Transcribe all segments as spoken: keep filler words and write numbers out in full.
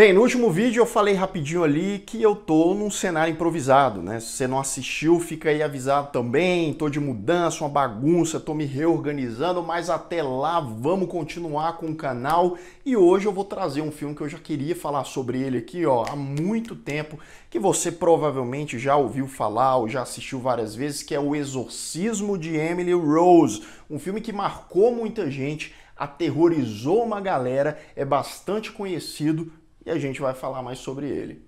Bem, no último vídeo eu falei rapidinho ali que eu tô num cenário improvisado, né? Se você não assistiu, fica aí avisado também, tô de mudança, uma bagunça, tô me reorganizando, mas até lá vamos continuar com o canal. E hoje eu vou trazer um filme que eu já queria falar sobre ele aqui, ó, há muito tempo, que você provavelmente já ouviu falar ou já assistiu várias vezes, que é O Exorcismo de Emily Rose, um filme que marcou muita gente, aterrorizou uma galera, é bastante conhecido, e a gente vai falar mais sobre ele.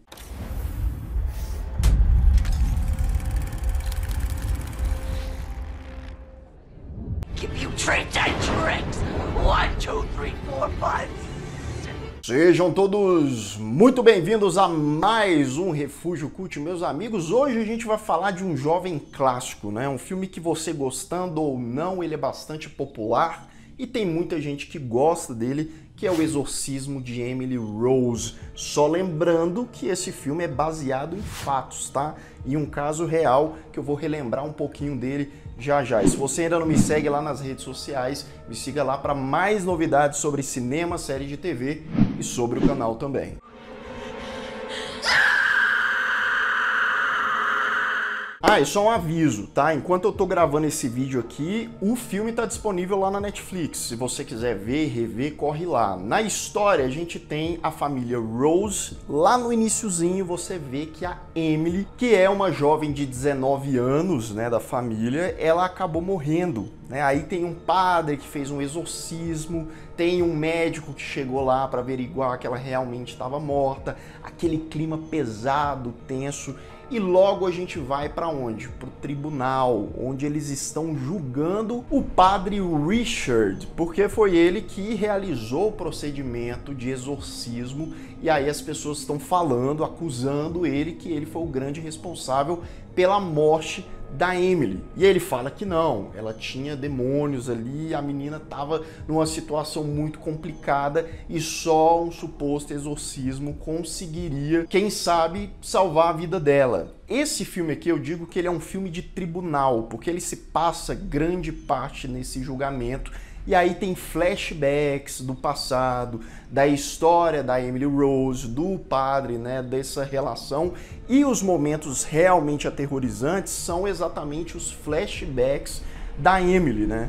Sejam todos muito bem-vindos a mais um Refúgio Cult, meus amigos. Hoje a gente vai falar de um jovem clássico, né? Um filme que, você gostando ou não, ele é bastante popular e tem muita gente que gosta dele, que é O Exorcismo de Emily Rose. Só lembrando que esse filme é baseado em fatos, tá? Em um caso real, que eu vou relembrar um pouquinho dele já já. E se você ainda não me segue lá nas redes sociais, me siga lá para mais novidades sobre cinema, série de T V e sobre o canal também. Ah, e só um aviso, tá? Enquanto eu tô gravando esse vídeo aqui, o filme tá disponível lá na Netflix. Se você quiser ver, rever, corre lá. Na história, a gente tem a família Rose. Lá no iniciozinho, você vê que a Emily, que é uma jovem de dezenove anos, né, da família, ela acabou morrendo, né? Aí tem um padre que fez um exorcismo, tem um médico que chegou lá para averiguar que ela realmente estava morta. Aquele clima pesado, tenso. E logo a gente vai para onde? Para o tribunal, onde eles estão julgando o padre Richard, porque foi ele que realizou o procedimento de exorcismo, e aí as pessoas estão falando, acusando ele, que ele foi o grande responsável pela morte da Emily. E ele fala que não, ela tinha demônios ali, a menina estava numa situação muito complicada e só um suposto exorcismo conseguiria, quem sabe, salvar a vida dela. Esse filme aqui, eu digo que ele é um filme de tribunal, porque ele se passa grande parte nesse julgamento. E aí tem flashbacks do passado, da história da Emily Rose, do padre, né, dessa relação. E os momentos realmente aterrorizantes são exatamente os flashbacks da Emily, né?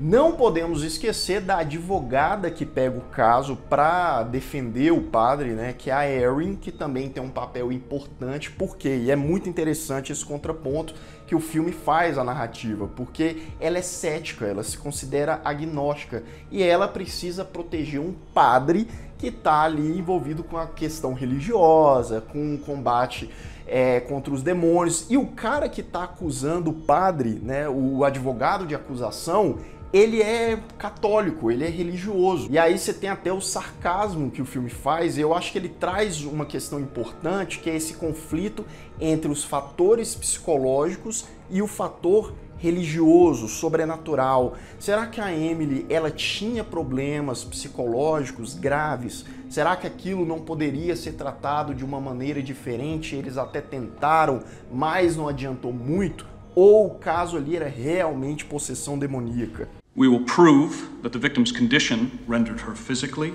Não podemos esquecer da advogada que pega o caso para defender o padre, né, que é a Erin, que também tem um papel importante, porque, e é muito interessante esse contraponto que o filme faz à narrativa, porque ela é cética, ela se considera agnóstica, e ela precisa proteger um padre que está ali envolvido com a questão religiosa, com o combate É, contra os demônios. E o cara que tá acusando o padre, né, o advogado de acusação, ele é católico, ele é religioso. E aí você tem até o sarcasmo que o filme faz, e eu acho que ele traz uma questão importante, que é esse conflito entre os fatores psicológicos e o fator religioso, sobrenatural. Será que a Emily, ela tinha problemas psicológicos graves? Será que aquilo não poderia ser tratado de uma maneira diferente? Eles até tentaram, mas não adiantou muito. Ou o caso ali era realmente possessão demoníaca? We will prove that the victim's condition rendered her physically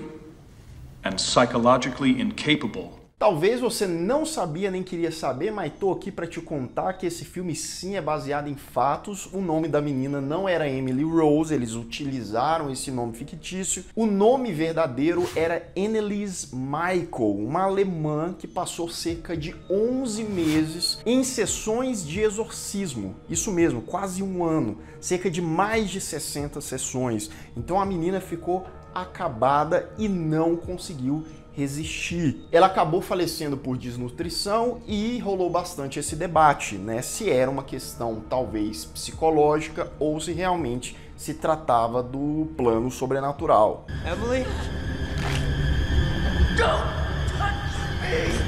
and psychologically incapable. Talvez você não sabia nem queria saber, mas tô aqui para te contar que esse filme sim é baseado em fatos. O nome da menina não era Emily Rose, eles utilizaram esse nome fictício. O nome verdadeiro era Annelise Michael, uma alemã que passou cerca de onze meses em sessões de exorcismo. Isso mesmo, quase um ano, cerca de mais de sessenta sessões. Então a menina ficou acabada e não conseguiu resistir. Ela acabou falecendo por desnutrição e rolou bastante esse debate, né? Se era uma questão talvez psicológica ou se realmente se tratava do plano sobrenatural. Emily? Don't touch me!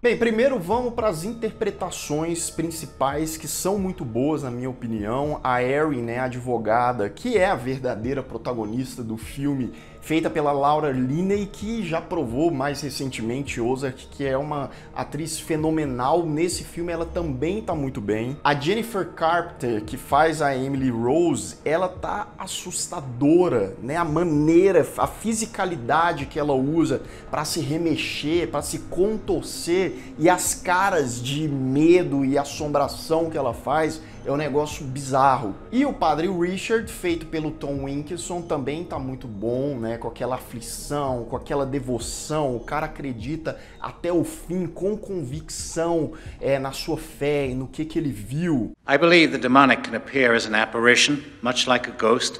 Bem, primeiro vamos para as interpretações principais, que são muito boas, na minha opinião. A Erin, né, a advogada, que é a verdadeira protagonista do filme, feita pela Laura Linney, que já provou mais recentemente Ozark, que é uma atriz fenomenal. Nesse filme ela também tá muito bem. A Jennifer Carpenter, que faz a Emily Rose, ela tá assustadora, né? A maneira, a fisicalidade que ela usa para se remexer, para se contorcer, e as caras de medo e assombração que ela faz, é um negócio bizarro. E o padre Richard, feito pelo Tom Wilkinson, também tá muito bom, né? Com aquela aflição, com aquela devoção, o cara acredita até o fim, com convicção é, na sua fé e no que que ele viu. I believe the demonic can appear as an apparition, much like a ghost,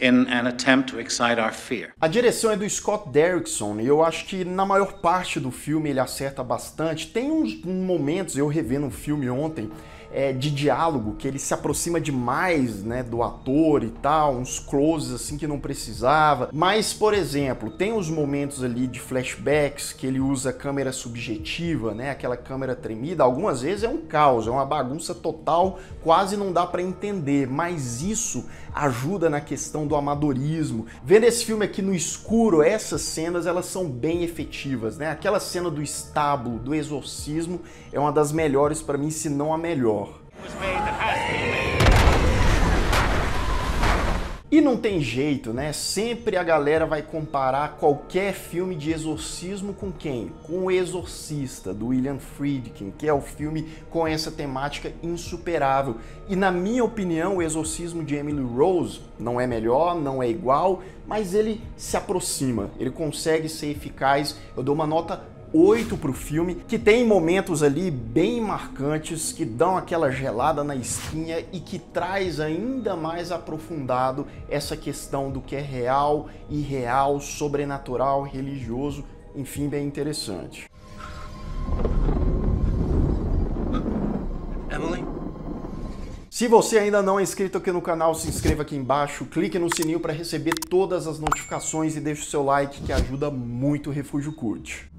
in an attempt to excite our fear. A direção é do Scott Derrickson, e eu acho que na maior parte do filme ele acerta bastante. Tem uns momentos, eu revendo um filme ontem, É, de diálogo, que ele se aproxima demais, né, do ator e tal, uns closes assim que não precisava. Mas, por exemplo, tem os momentos ali de flashbacks que ele usa câmera subjetiva, né, aquela câmera tremida. Algumas vezes é um caos, é uma bagunça total, quase não dá para entender, mas isso ajuda na questão do amadorismo. Vendo esse filme aqui no escuro, essas cenas elas são bem efetivas, né? Aquela cena do estábulo, do exorcismo, é uma das melhores para mim, se não a melhor. E não tem jeito, né? Sempre a galera vai comparar qualquer filme de exorcismo com quem? Com O Exorcista, do William Friedkin, que é o filme com essa temática insuperável. E na minha opinião, O Exorcismo de Emily Rose não é melhor, não é igual, mas ele se aproxima, ele consegue ser eficaz. Eu dou uma nota oito para o filme, que tem momentos ali bem marcantes, que dão aquela gelada na espinha e que traz ainda mais aprofundado essa questão do que é real, irreal, sobrenatural, religioso, enfim, bem interessante. Emily? Se você ainda não é inscrito aqui no canal, se inscreva aqui embaixo, clique no sininho para receber todas as notificações e deixe o seu like, que ajuda muito o Refúgio Cult.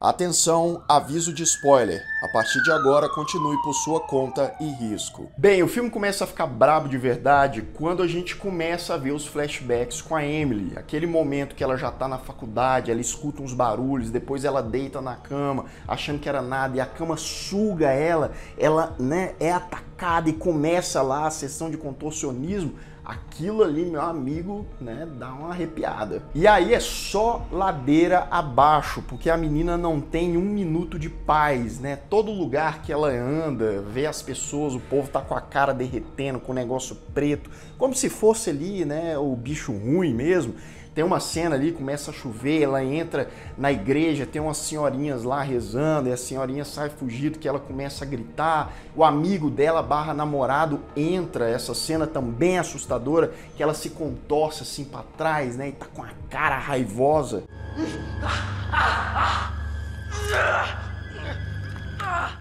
Atenção, aviso de spoiler. A partir de agora, continue por sua conta e risco. Bem, o filme começa a ficar brabo de verdade quando a gente começa a ver os flashbacks com a Emily. Aquele momento que ela já tá na faculdade, ela escuta uns barulhos, depois ela deita na cama, achando que era nada, e a cama suga ela, ela, né, é atacada e começa lá a sessão de contorcionismo. Aquilo ali, meu amigo, né, dá uma arrepiada. E aí é só ladeira abaixo, porque a menina não tem um minuto de paz, né? Todo lugar que ela anda, vê as pessoas, o povo tá com a cara derretendo, com o negócio preto, como se fosse ali, né, o bicho ruim mesmo. Tem uma cena ali, começa a chover, ela entra na igreja, tem umas senhorinhas lá rezando, e a senhorinha sai fugindo, que ela começa a gritar. O amigo dela, barra namorado, entra. Essa cena também assustadora, que ela se contorce assim pra trás, né? E tá com a cara raivosa.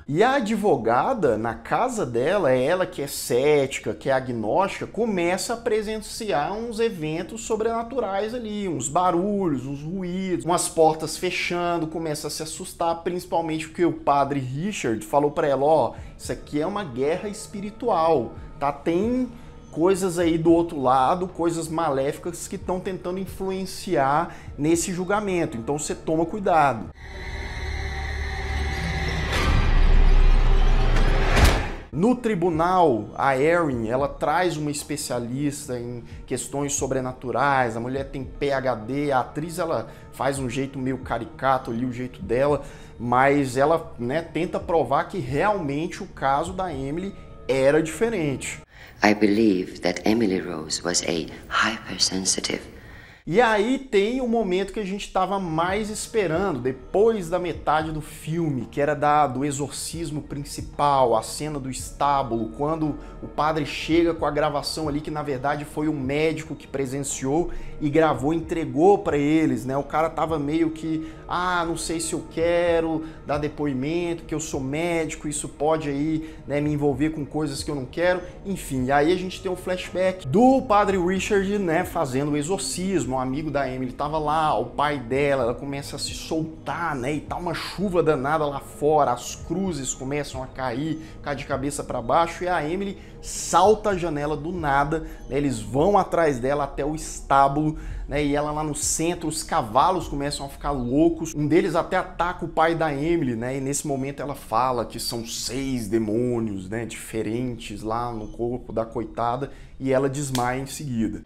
E a advogada, na casa dela, é ela que é cética, que é agnóstica, começa a presenciar uns eventos sobrenaturais ali, uns barulhos, uns ruídos, umas portas fechando, começa a se assustar, principalmente porque o padre Richard falou pra ela, ó, isso aqui é uma guerra espiritual, tá? Tem coisas aí do outro lado, coisas maléficas que estão tentando influenciar nesse julgamento, então você toma cuidado. No tribunal, a Erin, ela traz uma especialista em questões sobrenaturais, a mulher tem P H D, a atriz ela faz um jeito meio caricato ali, o jeito dela, mas ela, né, tenta provar que realmente o caso da Emily era diferente. I believe that Emily Rose was a hypersensitive. E aí tem o momento que a gente estava mais esperando, depois da metade do filme, que era da, do exorcismo principal, a cena do estábulo, quando o padre chega com a gravação ali, que na verdade foi um médico que presenciou e gravou, entregou para eles, né? O cara tava meio que, ah, não sei se eu quero dar depoimento, que eu sou médico, isso pode aí, né, me envolver com coisas que eu não quero, enfim. E aí a gente tem um flashback do padre Richard, né, fazendo o exorcismo, um amigo da Emily estava lá, o pai dela, ela começa a se soltar, né, e tá uma chuva danada lá fora, as cruzes começam a cair, cai de cabeça para baixo, e a Emily salta a janela do nada, né, eles vão atrás dela até o estábulo, né, e ela lá no centro, os cavalos começam a ficar loucos, um deles até ataca o pai da Emily, né, e nesse momento ela fala que são seis demônios, né, diferentes lá no corpo da coitada, e ela desmaia em seguida.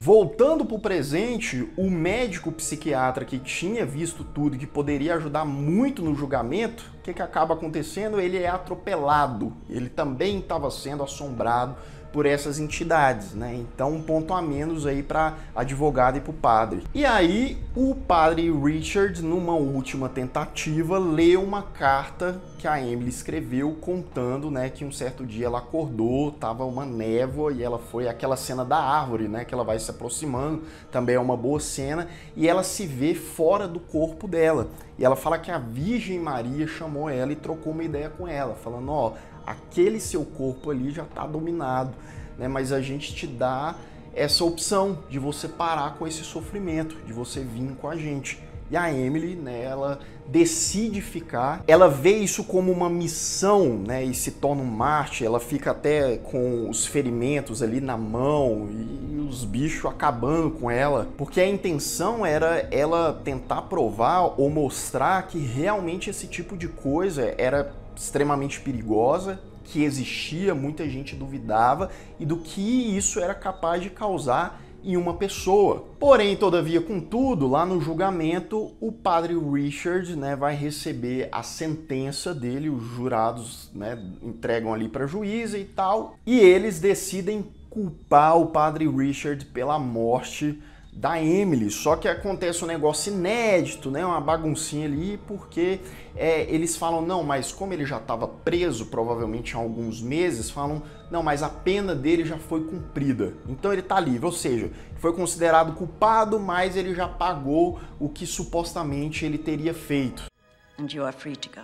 Voltando pro presente, o médico psiquiatra que tinha visto tudo e que poderia ajudar muito no julgamento, o que que acaba acontecendo? Ele é atropelado, ele também estava sendo assombrado por essas entidades, né? Então um ponto a menos aí para advogado e para o padre. E aí o padre Richard, numa última tentativa, lê uma carta que a Emily escreveu contando, né, que um certo dia ela acordou, tava uma névoa e ela foi aquela cena da árvore, né, que ela vai se aproximando, também é uma boa cena, e ela se vê fora do corpo dela. E ela fala que a Virgem Maria chamou ela e trocou uma ideia com ela, falando, ó, aquele seu corpo ali já está dominado, né? Mas a gente te dá essa opção de você parar com esse sofrimento, de você vir com a gente. E a Emily, né, ela decide ficar, ela vê isso como uma missão, né, e se torna um mártir, ela fica até com os ferimentos ali na mão e os bichos acabando com ela, porque a intenção era ela tentar provar ou mostrar que realmente esse tipo de coisa era extremamente perigosa, que existia, muita gente duvidava, e do que isso era capaz de causar em uma pessoa. Porém, todavia, contudo, lá no julgamento, o padre Richard, né, vai receber a sentença dele, os jurados, né, entregam ali para a juíza e tal, e eles decidem culpar o padre Richard pela morte da Emily, só que acontece um negócio inédito, né, uma baguncinha ali, porque é, eles falam, não, mas como ele já estava preso, provavelmente há alguns meses, falam, não, mas a pena dele já foi cumprida, então ele tá livre, ou seja, foi considerado culpado, mas ele já pagou o que supostamente ele teria feito. And you are free to go.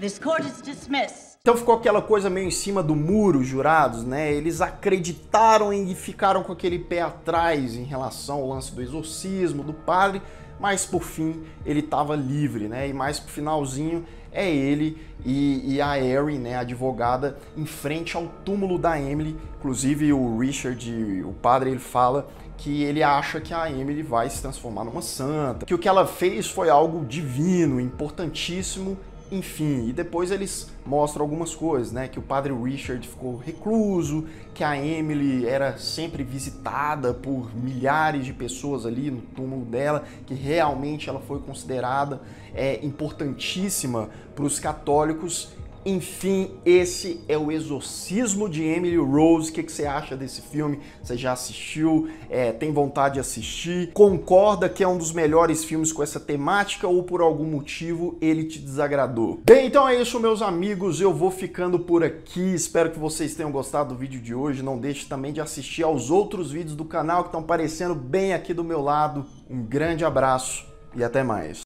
This court is dismissed. Então ficou aquela coisa meio em cima do muro, os jurados, né? Eles acreditaram e ficaram com aquele pé atrás em relação ao lance do exorcismo, do padre, mas por fim ele estava livre, né? E mais pro finalzinho é ele e, e a Erin, né, a advogada, em frente ao túmulo da Emily. Inclusive o Richard, o padre, ele fala que ele acha que a Emily vai se transformar numa santa, que o que ela fez foi algo divino, importantíssimo. Enfim, e depois eles mostram algumas coisas, né? Que o padre Richard ficou recluso, que a Emily era sempre visitada por milhares de pessoas ali no túmulo dela, que realmente ela foi considerada é, importantíssima para os católicos. Enfim, esse é o Exorcismo de Emily Rose. O que que você acha desse filme? Você já assistiu? É, tem vontade de assistir? Concorda que é um dos melhores filmes com essa temática ou por algum motivo ele te desagradou? Bem, então é isso, meus amigos. Eu vou ficando por aqui. Espero que vocês tenham gostado do vídeo de hoje. Não deixe também de assistir aos outros vídeos do canal que estão aparecendo bem aqui do meu lado. Um grande abraço e até mais.